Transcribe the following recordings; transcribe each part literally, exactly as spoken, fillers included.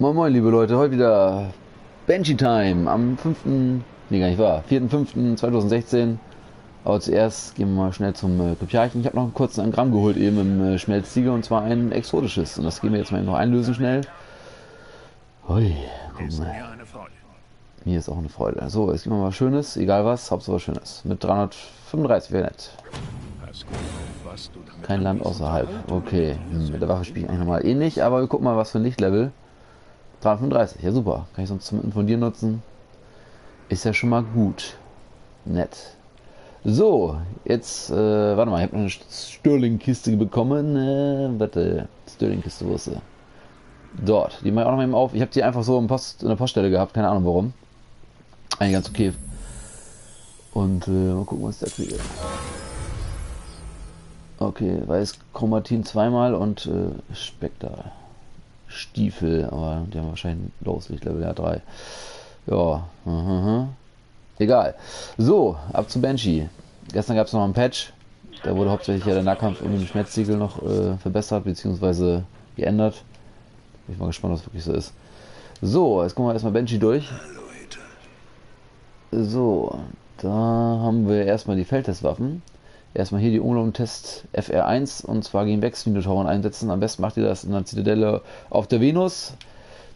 Moin moin liebe Leute, heute wieder Banshee Time am fünften Nee, gar nicht wahr, vierten fünften zweitausendsechzehn. Aber zuerst gehen wir mal schnell zum äh, Klubjährchen. Ich habe noch einen kurzen Angramm geholt eben im äh, Schmelztiegel, und zwar ein exotisches. Und das gehen wir jetzt mal eben noch einlösen schnell. Hui, guck mal. Mir ist auch eine Freude. So, jetzt gehen wir mal was Schönes, egal was, Hauptsache was Schönes. Mit dreihundertfünfunddreißig wäre nett. Kein Land außerhalb. Okay, hm, mit der Waffe spiele ich eigentlich nochmal ähnlich, eh aber wir gucken mal, was für ein Lichtlevel. dreihundertfünfunddreißig, ja super. Kann ich sonst zum Informieren nutzen. Ist ja schon mal gut. Nett. So, jetzt, äh, warte mal, ich habe eine Sterling-Kiste bekommen. Äh, warte, Sterling-Kiste, wo ist sie? Dort, die mache ich auch noch mal eben auf. Ich habe die einfach so im Post, in der Poststelle gehabt, keine Ahnung warum. Eigentlich ganz okay. Und äh, mal gucken, was der kriegt. Okay, weiß Chromatin zweimal und äh, Spektral. Stiefel, aber die haben wahrscheinlich los, ich glaube, ja, drei. Ja, mhm. Egal. So, ab zu Banshee. Gestern gab es noch einen Patch. Da wurde hauptsächlich ja der Nahkampf mit dem Schmelztiegel noch äh, verbessert bzw. geändert. Bin ich mal gespannt, was wirklich so ist. So, jetzt gucken wir erstmal Banshee durch. So, da haben wir erstmal die Feldtestwaffen. Erstmal hier die Omolon-Test F R eins, und zwar gegen Wechselminotauren einsetzen. Am besten macht ihr das in der Zitadelle auf der Venus.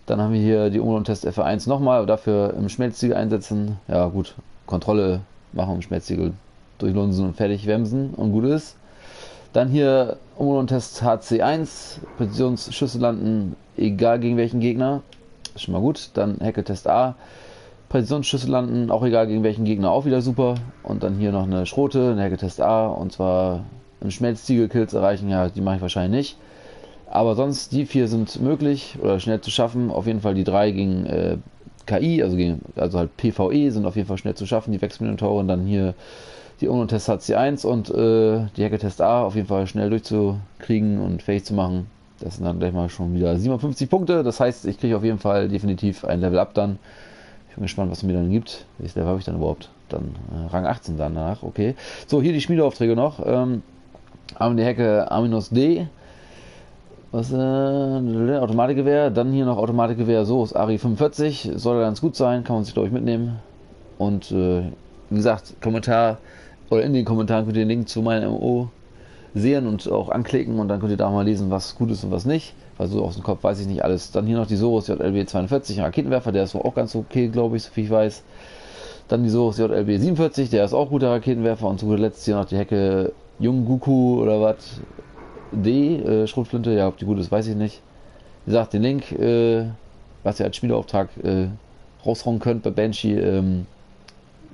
Dann haben wir hier die Omolon-Test F R eins nochmal, dafür im Schmelztiegel einsetzen. Ja gut, Kontrolle machen im Schmelztiegel, durchlunsen und fertig wemsen und gut ist. Dann hier Omolon-Test H C eins, Präzisionsschüsse landen, egal gegen welchen Gegner. Ist schon mal gut. Dann Heckel-Test A. Präzisionsschüsse landen, auch egal gegen welchen Gegner, auch wieder super. Und dann hier noch eine Schrote, eine Häkke Test A, und zwar im Schmelztiegel Kills erreichen, ja, die mache ich wahrscheinlich nicht. Aber sonst, die vier sind möglich oder schnell zu schaffen. Auf jeden Fall die drei gegen äh, K I, also gegen, also halt P V E, sind auf jeden Fall schnell zu schaffen, die Wechselminotauren. Und dann hier die Omolon-Test H C eins und äh, die Häkke Test A auf jeden Fall schnell durchzukriegen und fähig zu machen. Das sind dann gleich mal schon wieder siebenhundertfünfzig Punkte. Das heißt, ich kriege auf jeden Fall definitiv ein Level up dann. Bin gespannt, was es mir dann gibt. Welches Level habe ich dann überhaupt? Dann äh, Rang achtzehn danach, okay. So, hier die Schmiedeaufträge noch. Ähm, haben die Häkke A-D. Was, äh, Automatikgewehr. Dann hier noch Automatikgewehr, so ist Ari fünfundvierzig. Soll ganz gut sein, kann man sich, glaube ich, mitnehmen. Und, äh, wie gesagt, Kommentar, oder in den Kommentaren könnt ihr den Link zu meinem M O sehen und auch anklicken, und dann könnt ihr da mal lesen, was gut ist und was nicht. Weil so aus dem Kopf weiß ich nicht alles. Dann hier noch die Suros J L B zweiundvierzig, ein Raketenwerfer, der ist auch ganz okay, glaube ich, so viel ich weiß. Dann die Suros J L B siebenundvierzig, der ist auch guter Raketenwerfer, und zu guter Letzt hier noch die Hecke Jungguku oder was D, äh, Schrotflinte, ja, ob die gut ist, weiß ich nicht. Wie gesagt, den Link, äh, was ihr als Schmiedeauftrag äh, raushauen könnt bei Banshee, ähm,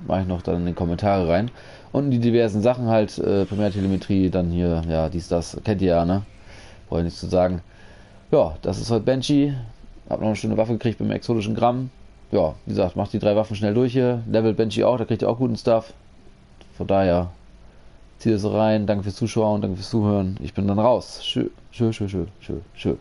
mache ich noch dann in die Kommentare rein. Und die diversen Sachen halt, äh, Primärtelemetrie, dann hier, ja, dies, das, kennt ihr ja, ne? Brauche ich nichts zu sagen. Ja, das ist heute Banshee. Hab noch eine schöne Waffe gekriegt beim exotischen Gramm. Ja, wie gesagt, macht die drei Waffen schnell durch hier. Level Banshee auch, da kriegt ihr auch guten Stuff. Von daher, zieht es rein. Danke fürs Zuschauen, danke fürs Zuhören. Ich bin dann raus. Tschö, tschö, tschö, tschö, tschö.